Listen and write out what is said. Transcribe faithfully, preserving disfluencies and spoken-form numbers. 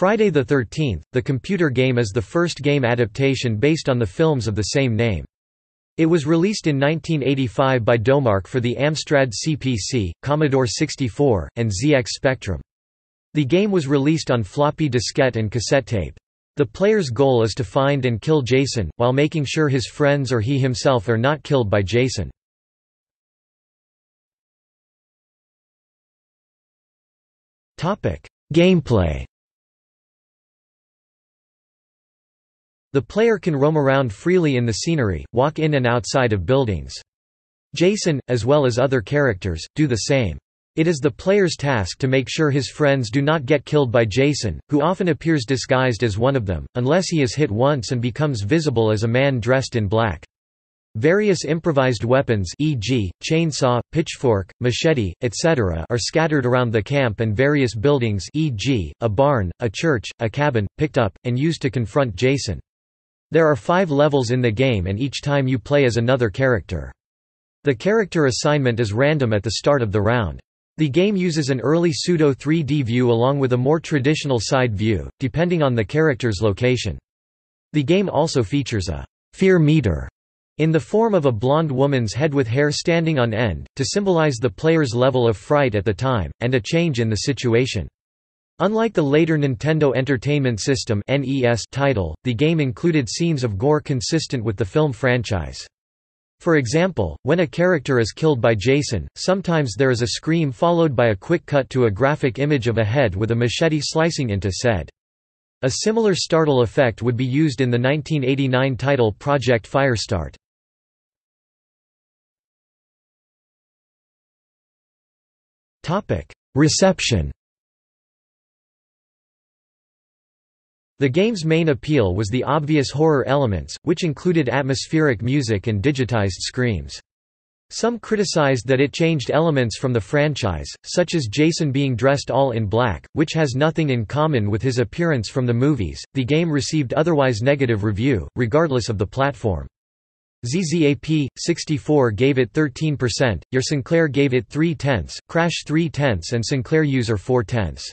Friday the thirteenth, the computer game, is the first game adaptation based on the films of the same name. It was released in nineteen eighty-five by Domark for the Amstrad C P C, Commodore sixty-four, and Z X Spectrum. The game was released on floppy diskette and cassette tape. The player's goal is to find and kill Jason, while making sure his friends or he himself are not killed by Jason. Gameplay. The player can roam around freely in the scenery, walk in and outside of buildings. Jason, as well as other characters, do the same. It is the player's task to make sure his friends do not get killed by Jason, who often appears disguised as one of them, unless he is hit once and becomes visible as a man dressed in black. Various improvised weapons, for example, chainsaw, pitchfork, machete, et cetera, are scattered around the camp and various buildings, for example, a barn, a church, a cabin, picked up and used to confront Jason. There are five levels in the game, and each time you play as another character. The character assignment is random at the start of the round. The game uses an early pseudo three D view along with a more traditional side view, depending on the character's location. The game also features a fear meter in the form of a blonde woman's head with hair standing on end, to symbolize the player's level of fright at the time, and a change in the situation. Unlike the later Nintendo Entertainment System (N E S) title, the game included scenes of gore consistent with the film franchise. For example, when a character is killed by Jason, sometimes there is a scream followed by a quick cut to a graphic image of a head with a machete slicing into said. A similar startle effect would be used in the nineteen eighty-nine title Project Firestart. Reception. The game's main appeal was the obvious horror elements, which included atmospheric music and digitized screams. Some criticized that it changed elements from the franchise, such as Jason being dressed all in black, which has nothing in common with his appearance from the movies. The game received otherwise negative review, regardless of the platform. Z zap sixty-four gave it thirteen percent, Your Sinclair gave it three tenths, Crash three tenths, and Sinclair User four tenths.